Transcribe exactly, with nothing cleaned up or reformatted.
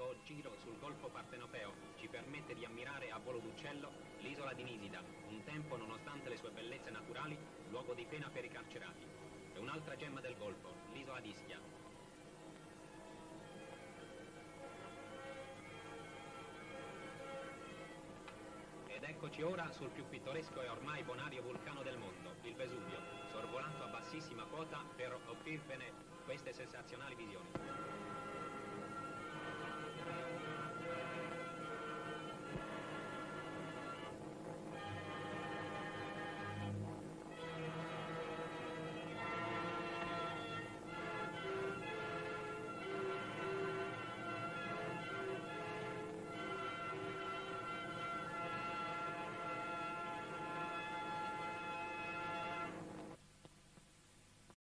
largo giro sul golfo Partenopeo ci permette di ammirare a volo d'uccello l'isola di Nisida, un tempo, nonostante le sue bellezze naturali, luogo di pena per i carcerati. E un'altra gemma del golfo, l'isola di Ischia. Ed eccoci ora sul più pittoresco e ormai bonario vulcano del mondo, il Vesuvio, sorvolato a bassissima quota per offrirvene queste sensazionali visioni.